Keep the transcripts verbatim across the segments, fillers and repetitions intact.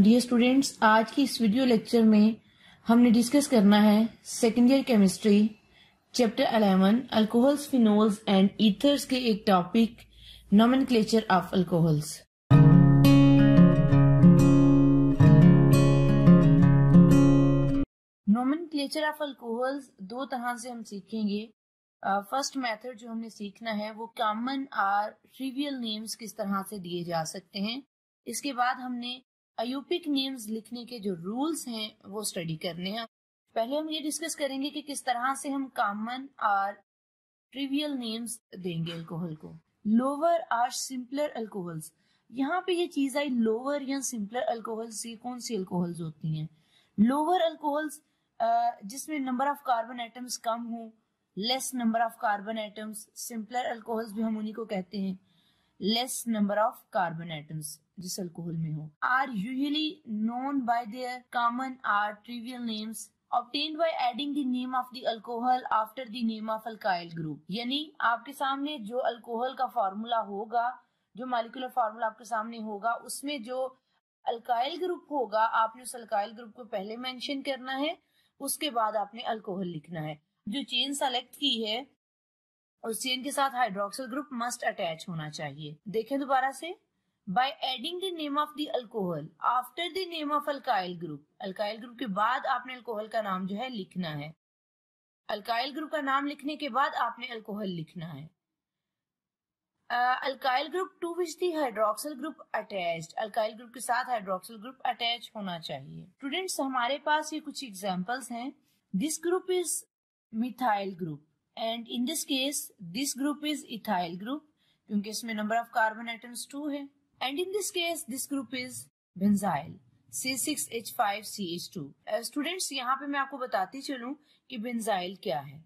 Dear students, आज की इस वीडियो लेक्चर में हमने डिस्कस करना है second year chemistry chapter eleven alcohols, phenols and ethers के एक topic nomenclature of alcohols. Nomenclature of alcohols दो तरह से हम सीखेंगे। फर्स्ट uh, मेथड जो हमने सीखना है वो कॉमन और ट्रिवियल नेम्स किस तरह से दिए जा सकते हैं। इसके बाद हमने आयोपिक नेम्स लिखने के जो रूल्स हैं वो स्टडी करने हैं। पहले हम ये डिस्कस करेंगे कि किस तरह से हम कॉमन और ट्रिवियल नेम्स देंगे अल्कोहल को। लोअर और सिंपलर अल्कोहल्स, यहाँ पे ये चीज आई लोअर या सिंपलर अल्कोहल्स, ये कौन सी अल्कोहल्स होती हैं? लोअर अल्कोहल्स जिसमें नंबर ऑफ कार्बन एटम्स कम हो, less number of carbon atoms. Simpler alcohols भी हम उन्हीं को कहते हैं, less number of carbon atoms जिस अल्कोहल में हो। Are usually known by their common or trivial names obtained bye adding the name of the alcohol after the name of alkyl group. यानी आपके सामने जो अल्कोहल का फार्मूला होगा, जो मॉलिक्यूलर फार्मूला आपके सामने होगा, उसमें जो अल्काइल ग्रुप होगा आपने उस अल्काइल ग्रुप को पहले मेंशन करना है, उसके बाद आपने अल्कोहल लिखना है। जो चेन सेलेक्ट की है उस चेन के साथ हाइड्रोक्सिल ग्रुप मस्ट अटैच होना चाहिए। देखें दोबारा से, by adding the name of the alcohol after the name of alkyl group, alkyl group के बाद आपने अल्कोहल का नाम जो है लिखना है। अल्काइल ग्रुप का नाम लिखने के बाद आपने अल्कोहल लिखना है। Alkyl group to which the hydroxyl group attached, alkyl group के साथ हाइड्रोक्सिल ग्रुप अटैच होना चाहिए। स्टूडेंट्स, हमारे पास ये कुछ एग्जाम्पल्स हैं। This group is methyl group and in this case this group is ethyl group, क्योंकि इसमें number of carbon atoms two है। And in this case this group is benzyl C six H five C H two. Students, यहाँ पे मैं आपको बताती चलूं कि बेंजाइल क्या है।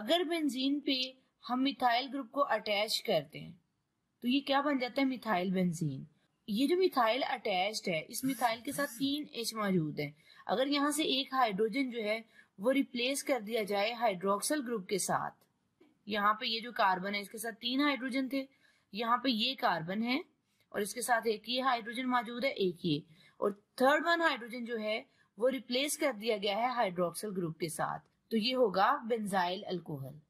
अगर बेंजीन पे हम मिथाइल ग्रुप को अटैच करते हैं तो ये क्या बन जाता है? Methyl benzene. ये जो मिथाइल अटैच्ड है, इस मिथाइल के साथ तीन एच मौजूद है। अगर यहाँ से एक हाइड्रोजन जो है वो रिप्लेस कर दिया जाए हाइड्रोक्सिल ग्रुप के साथ, यहाँ पे ये जो कार्बन है इसके साथ तीन हाइड्रोजन थे, यहाँ पे ये कार्बन है और इसके साथ एक ये हाइड्रोजन मौजूद है, एक ये, और थर्ड वन हाइड्रोजन जो है वो रिप्लेस कर दिया गया है हाइड्रोक्सिल ग्रुप के साथ, तो ये होगा बेंजाइल अल्कोहल।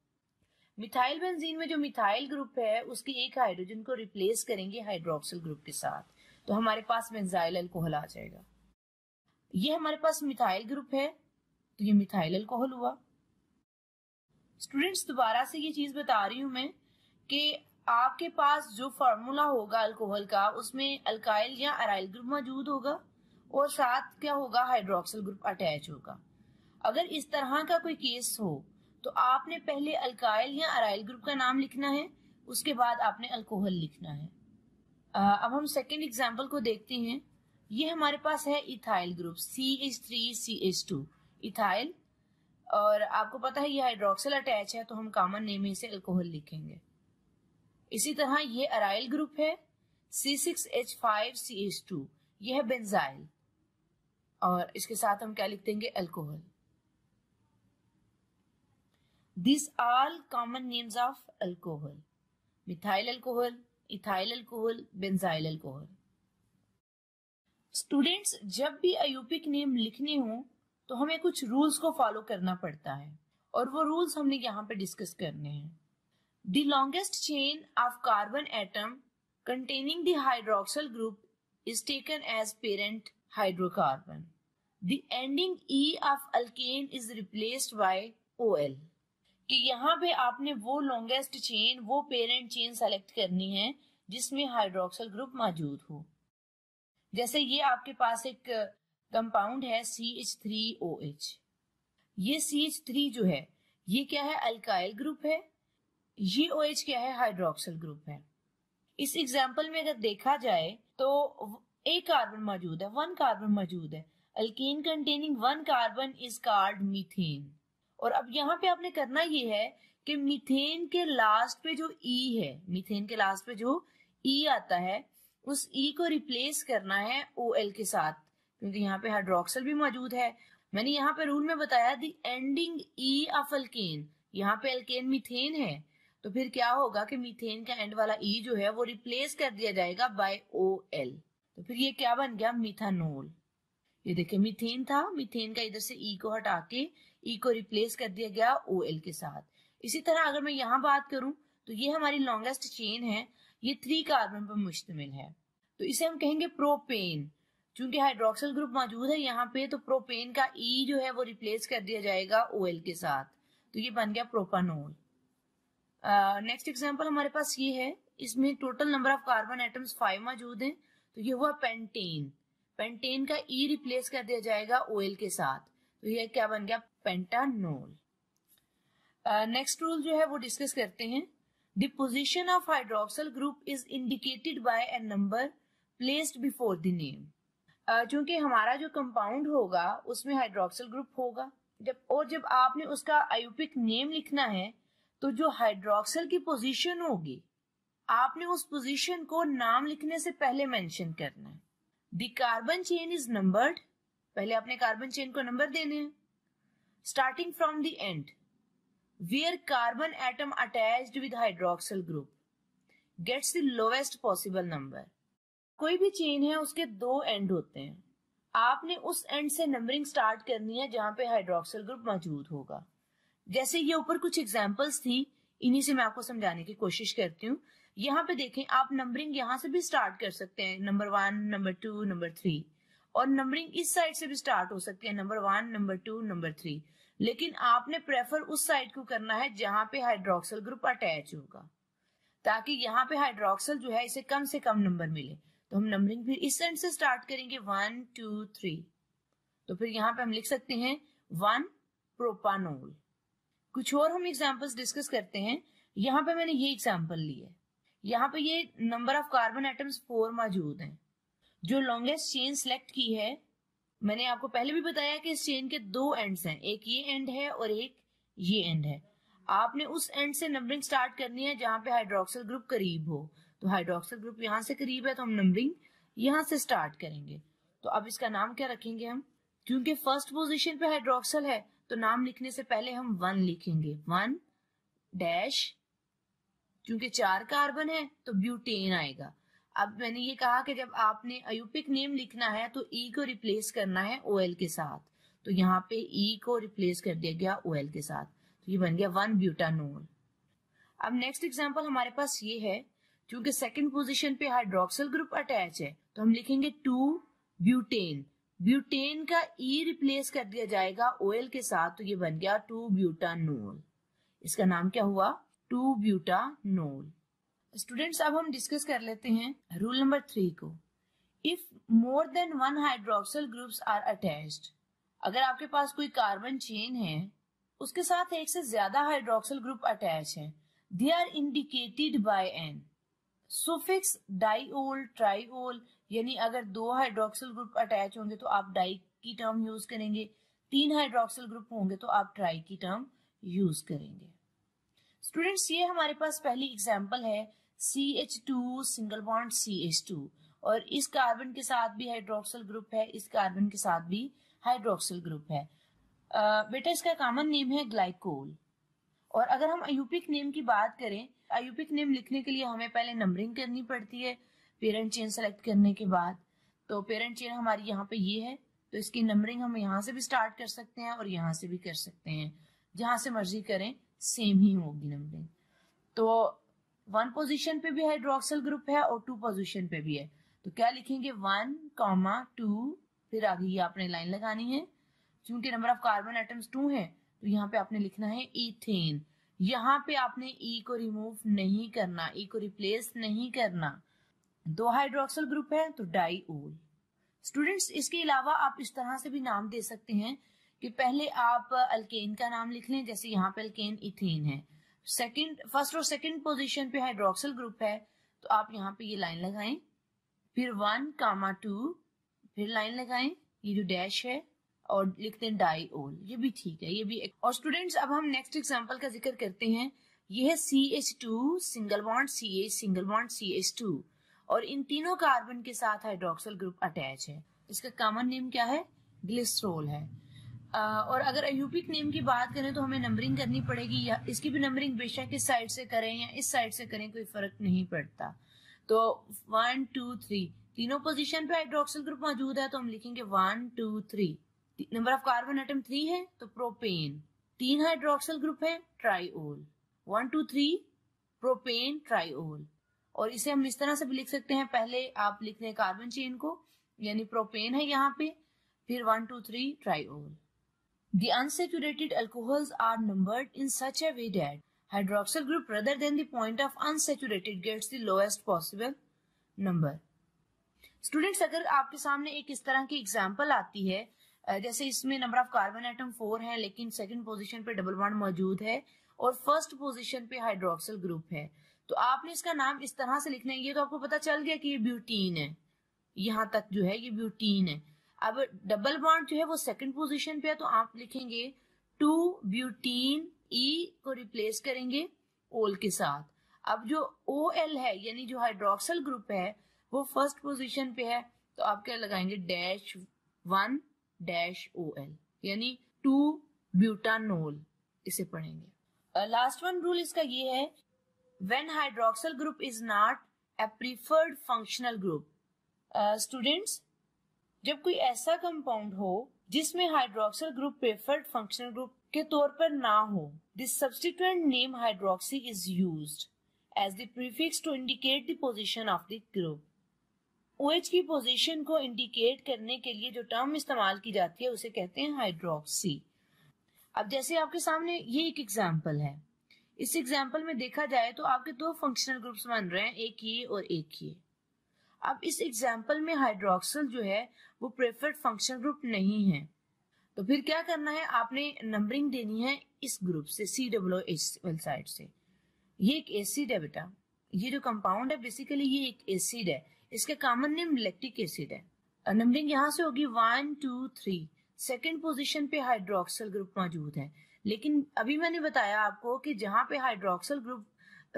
मिथाइल बेंजीन में जो मिथाइल ग्रुप है उसके एक हाइड्रोजन को रिप्लेस करेंगे हाइड्रोक्सिल ग्रुप के साथ, तो हमारे पास बेंजाइल अल्कोहल आ जाएगा। ये हमारे पास मिथाइल ग्रुप है तो ये मिथाइल अल्कोहल हुआ। स्टूडेंट्स, दोबारा से ये चीज बता रही हूं मैं कि आपके पास जो फार्मूला होगा अल्कोहल का उसमें अल्काइल या अराइल ग्रुप मौजूद होगा और साथ क्या होगा? हाइड्रोक्सिल ग्रुप अटैच होगा। अगर इस तरह का कोई केस हो तो आपने पहले अल्काइल या अराइल ग्रुप का नाम लिखना है, उसके बाद आपने अल्कोहल लिखना है। अब हम सेकेंड एग्जाम्पल को देखते हैं। ये हमारे पास है ethyl group C H three C H two, ethyl, और आपको पता है ये हाइड्रोक्सिल अटैच है तो हम कॉमन नेम में से अल्कोहल लिखेंगे। इसी तरह ये अराइल ग्रुप है C six H five C H two, ये है बेंजाइल और इसके साथ हम क्या लिख देंगे? Alcohol. This all common names of alcohol, methyl alcohol, ethyl alcohol, benzyl alcohol. Students, जब भी आयोपिक नेम लिखने हो तो हमें कुछ रूल्स को फॉलो करना पड़ता है और वो रूल्स हमने यहाँ पे डिस्कस करने हैं। The longest chain of carbon atom containing the hydroxyl group is taken as parent hydrocarbon. The ending E of alkane is replaced by OL. कि यहाँ पे आपने वो लॉन्गेस्ट चेन, वो पेरेंट चेन सेलेक्ट करनी है जिसमें हाइड्रोक्सिल ग्रुप मौजूद हो। जैसे ये आपके पास एक कंपाउंड है C H three O H, ये सी एच थ्री जो है ये क्या है? अल्काइल ग्रुप है। ये OH क्या है? हाइड्रोक्सिल ग्रुप है। इस एग्जाम्पल में अगर देखा जाए तो एक कार्बन मौजूद है, वन कार्बन मौजूद है। Alkane containing one carbon is called methane. और अब यहाँ पे आपने करना ये है कि मीथेन के लास्ट पे जो E है, मीथेन के लास्ट पे जो E आता है उस E को रिप्लेस करना है O L के साथ, क्योंकि यहाँ पे हाइड्रोक्सिल भी मौजूद है। मैंने यहाँ पे रूल में बताया the ending E of alkane, यहाँ पे अल्केन मीथेन है तो फिर क्या होगा कि मीथेन का एंड वाला ई e जो है वो रिप्लेस कर दिया जाएगा बाय ओ एल। तो फिर ये क्या बन गया, मिथानोल। ये देखिए मीथेन था, मीथेन का इधर से ई को हटा के ई को रिप्लेस कर दिया गया ओएल के साथ। इसी तरह अगर मैं यहाँ बात करूं तो ये हमारी लॉन्गेस्ट चेन है, ये थ्री कार्बन पर मुश्तमिल है, तो इसे हम कहेंगे प्रोपेन। चूंकि हाइड्रोक्सिल ग्रुप मौजूद है यहाँ पे, तो प्रोपेन का ई जो है वो रिप्लेस कर दिया जाएगा ओएल के साथ, तो ये बन गया प्रोपानोल। नेक्स्ट एग्जाम्पल हमारे पास ये है, इसमें total number of carbon atoms five मौजूद है, तो ये हुआ पेंटेन। पेंटेन का ई रिप्लेस कर दिया जाएगा ओएल के साथ, तो ये क्या बन गया, पेंटानोल। नेक्स्ट रूल जो है वो डिस्कस करते हैं। The position of hydroxyl group is indicated by a number placed before the name. चूंकि हमारा जो कंपाउंड होगा उसमें हाइड्रोक्सिल ग्रुप होगा, जब और जब आपने उसका आईयूपीएक नेम लिखना है तो जो हाइड्रोक्सिल की पोजीशन होगी आपने उस पोजीशन को नाम लिखने से पहले मेंशन करना है। The carbon chain is numbered, पहले आपने कार्बन चेन को नंबर देने हैं, starting from the end. Where carbon atom attached with hydroxyl group gets the lowest possible number. कोई भी चेन है उसके दो एंड होते हैं, आपने उस एंड से नंबरिंग स्टार्ट करनी है जहां पे हाइड्रोक्सिल ग्रुप मौजूद होगा। जैसे ये ऊपर कुछ एग्जाम्पल्स थी, इन्हीं से मैं आपको समझाने की कोशिश करती हूँ। यहाँ पे देखें, आप नंबरिंग यहाँ से भी स्टार्ट कर सकते हैं, number one, number two, number three, और नंबरिंग इस साइड से भी स्टार्ट हो सकती है, number one, number two, number three, लेकिन आपने प्रेफर उस साइड को करना है जहां पे हाइड्रोक्सिल ग्रुप अटैच होगा, ताकि यहाँ पे हाइड्रोक्सिल जो है इसे कम से कम नंबर मिले। तो हम नंबरिंग फिर इस साइड से स्टार्ट करेंगे, वन, टू, थ्री, तो फिर यहाँ पे हम लिख सकते हैं वन प्रोपानोल। कुछ और हम एग्जाम्पल्स डिस्कस करते हैं। यहाँ पे मैंने ये एग्जाम्पल लिया है, यहाँ पे ये number of carbon atoms four मौजूद हैं। जो लॉन्गेस्ट चेन सिलेक्ट की है, मैंने आपको पहले भी बताया कि इस चेन के दो एंड्स हैं, एक ये एंड है और एक ये एंड है। आपने उस एंड से नंबरिंग स्टार्ट करनी है जहां पे हाइड्रोक्सिल ग्रुप करीब हो, तो हाइड्रोक्सिल ग्रुप यहाँ से करीब है तो हम नंबरिंग यहाँ से स्टार्ट करेंगे। तो अब इसका नाम क्या रखेंगे हम, क्योंकि फर्स्ट पोजिशन पे हाइड्रोक्सिल है तो नाम लिखने से पहले हम वन लिखेंगे, वन डैश, क्योंकि चार कार्बन है तो ब्यूटेन आएगा। अब मैंने ये कहा कि जब आपने आईयूपीएक नेम लिखना है तो ई को रिप्लेस करना है ओएल के साथ, तो यहाँ पे ई को रिप्लेस कर दिया गया ओएल के साथ, तो ये बन गया वन ब्यूटानोल। अब नेक्स्ट एग्जांपल हमारे पास ये है, क्योंकि सेकंड पोजीशन पे हाइड्रोक्सिल ग्रुप अटैच है तो हम लिखेंगे टू ब्यूटेन। ब्यूटेन का ई रिप्लेस कर दिया जाएगा ओएल के साथ, तो ये बन गया टू ब्यूटानोल। इसका नाम क्या हुआ, टू ब्यूटानोल। स्टूडेंट्स अब हम डिस्कस कर लेते हैं रूल नंबर थ्री को। If more than one hydroxyl groups are attached, अगर आपके पास कोई कार्बन चेन है उसके साथ एक से ज्यादा हाइड्रोक्सिल ग्रुप अटैच है, they are indicated by an suffix diol, triol, यानी अगर दो हाइड्रोक्सिल ग्रुप अटैच होंगे तो आप डाई की टर्म यूज करेंगे, तीन हाइड्रोक्सिल ग्रुप होंगे तो आप ट्राई की टर्म यूज करेंगे। स्टूडेंट्स ये हमारे पास पहली एग्जाम्पल है C H two single bond C H two, और इस कार्बन के साथ भी हाइड्रोक्सिल ग्रुप है, इस कार्बन के साथ भी हाइड्रोक्सिल ग्रुप है। uh, बेटा इसका कॉमन नेम है ग्लाइकोल। और अगर हम आईयूपीएक नेम की बात करें, आईयूपीएक नेम लिखने के लिए हमें पहले नंबरिंग करनी पड़ती है पेरेंट चेन सेलेक्ट करने के बाद। तो पेरेंट चेन हमारी यहाँ पे ये है, तो इसकी नंबरिंग हम यहाँ से भी स्टार्ट कर सकते हैं और यहाँ से भी कर सकते हैं, जहां से मर्जी करें सेम ही होगी नंबरिंग। तो वन पोजीशन पे भी हाइड्रोक्सिल ग्रुप है और टू पोजीशन पे भी है, तो क्या लिखेंगे, वन कॉमा टू, फिर आगे ये आपने लाइन लगानी है। क्योंकि number of carbon atoms two हैं तो यहाँ पे आपने लिखना है ईथेन। यहाँ पे आपने ई को रिमूव नहीं करना, ई को रिप्लेस नहीं करना, दो हाइड्रोक्सिल ग्रुप है तो डाइओल। स्टूडेंट्स इसके अलावा आप इस तरह से भी नाम दे सकते हैं कि पहले आप अल्केन का नाम लिख लें, जैसे यहाँ पे अल्केन इथेन है, सेकंड फर्स्ट और सेकंड पोजीशन पे हाइड्रोक्सिल ग्रुप है तो आप यहाँ पे ये लाइन लगाएं, फिर वन कामा टू, फिर लाइन लगाएं, ये जो डैश है, और लिखते हैं डाइओल, ये भी ठीक है, ये भी। और स्टूडेंट्स अब हम नेक्स्ट एग्जांपल का जिक्र करते हैं। ये है C H two single bond C H single bond C H two, और इन तीनों कार्बन के साथ हाइड्रोक्सिल ग्रुप अटैच है। इसका कॉमन नेम क्या है, ग्लिसरॉल है। और अगर आईयूपीएक नेम की बात करें तो हमें नंबरिंग करनी पड़ेगी, या इसकी भी नंबरिंग बेशक इस साइड से करें या इस साइड से करें कोई फर्क नहीं पड़ता। तो वन टू थ्री, तीनों पोजीशन पे हाइड्रोक्सिल ग्रुप मौजूद है तो हम लिखेंगे one two three. Number of carbon atom three है तो प्रोपेन। तीन हाइड्रोक्सिल ग्रुप है triol, one two three propane triol. और इसे हम इस तरह से भी लिख सकते हैं, पहले आप लिख रहे हैं कार्बन चेन को यानी प्रोपेन है यहाँ पे, फिर one two three triol. The unsaturated alcohols are numbered in such a way that hydroxyl group rather than the point of unsaturated gets the lowest possible number. Students, अगर आपके सामने एक इस तरह की एग्जाम्पल आती है, जैसे इसमें number of carbon atom four है लेकिन सेकंड पोजीशन पे डबल बॉन्ड मौजूद है और फर्स्ट पोजीशन पे हाइड्रोक्सिल ग्रुप है, तो आपने इसका नाम इस तरह से लिखना है। ये तो आपको पता चल गया कि ये ब्यूटीन है, यहाँ तक जो है ये ब्यूटीन है। अब डबल बॉन्ड जो है वो सेकंड पोजीशन पे है तो आप लिखेंगे टू ब्यूटीन ई को रिप्लेस करेंगे ओल के साथ। अब जो ओ एल है यानी जो हाइड्रोक्सिल ग्रुप है वो फर्स्ट पोजीशन पे है तो आप क्या लगाएंगे dash one dash O L यानी टू ब्यूटानोल इसे पढ़ेंगे। लास्ट वन रूल इसका ये है, when hydroxyl group is not a preferred functional group. Students, जब कोई ऐसा कंपाउंड हो जिसमें hydroxyl group preferred functional group के तौर पर ना हो, this substituent name hydroxy is used as the prefix to indicate the position of the group. OH की पोजीशन को इंडिकेट करने के लिए जो टर्म इस्तेमाल की जाती है उसे कहते हैं हाइड्रोक्सी। अब जैसे आपके सामने ये एक एग्जाम्पल है, इस एग्जाम्पल में देखा जाए तो आपके दो फंक्शनल ग्रुप्स बन रहे हैं, एक ये और एक ये। अब इस एग्जाम्पल में हाइड्रोक्सिल जो है वो प्रेफर्ड फंक्शनल ग्रुप नहीं है, तो फिर क्या करना है, आपने नंबरिंग देनी है इस ग्रुप से सी डब्लो एच एल साइड से। ये एक एसिड है बेटा, ये जो कंपाउंड है बेसिकली ये एक एसिड है, इसका कॉमन नेम लैक्टिक एसिड है। नंबरिंग यहाँ से होगी one two three. Second position पे हाइड्रोक्सिल ग्रुप मौजूद है, लेकिन अभी मैंने बताया आपको कि जहाँ पे हाइड्रोक्सिल ग्रुप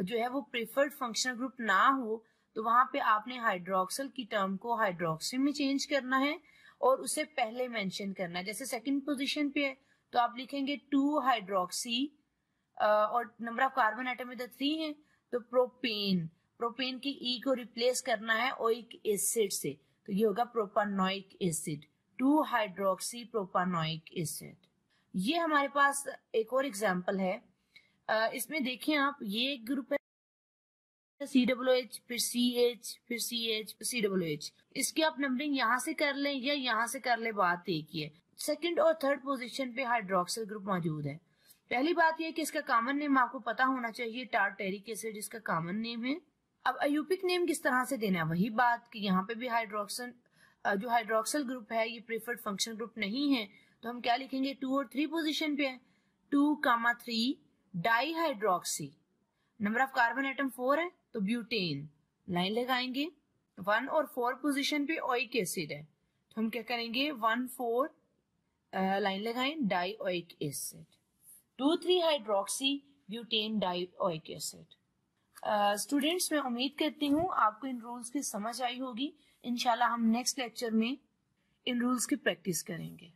जो है वो प्रेफर्ड फंक्शनल ग्रुप ना हो तो वहां पे आपने हाइड्रोक्सिल की टर्म को हाइड्रोक्सी में चेंज करना है और उसे पहले मेंशन करना है। जैसे सेकंड पोजीशन पे है तो आप लिखेंगे टू हाइड्रोक्सी और नंबर ऑफ कार्बन एटम इधर थ्री है तो प्रोपेन, प्रोपेन की ई को रिप्लेस करना है ओइक एसिड से तो ये होगा propanoic acid, two hydroxy propanoic acid. ये हमारे पास एक और एग्जाम्पल है, इसमें देखें आप ये एक ग्रुप है सी डब्लो एच फिर सी एच फिर सी एच सी डब्लो एच। इसकी आप नंबरिंग यहाँ से कर लें या यहाँ से कर लें, बात एक ही है। सेकंड और थर्ड पोजीशन पे हाइड्रोक्सिल ग्रुप मौजूद है। पहली बात यह कि इसका कॉमन नेम आपको पता होना चाहिए, टार्टेरिक एसिड इसका कॉमन नेम है। अब एयूपिक नेम किस तरह से देना है, वही बात कि यहाँ पे भी हाइड्रोक्सिल जो हाइड्रोक्सिल ग्रुप है ये प्रेफर्ड फंक्शनल ग्रुप नहीं है तो हम क्या लिखेंगे, टू और थ्री पोजिशन पे है two comma three di hydroxy. Number of carbon atom four है तो ब्यूटेन, लाइन लगाएंगे। वन और फोर पोजीशन पे ओइक एसिड है तो हम क्या करेंगे वन फोर लाइन लगाएं di oic acid. Two three hydroxy butane di oic acid. Students, मैं उम्मीद करती हूँ आपको इन रूल्स की समझ आई होगी। इंशाल्लाह हम नेक्स्ट लेक्चर में इन रूल्स की प्रैक्टिस करेंगे।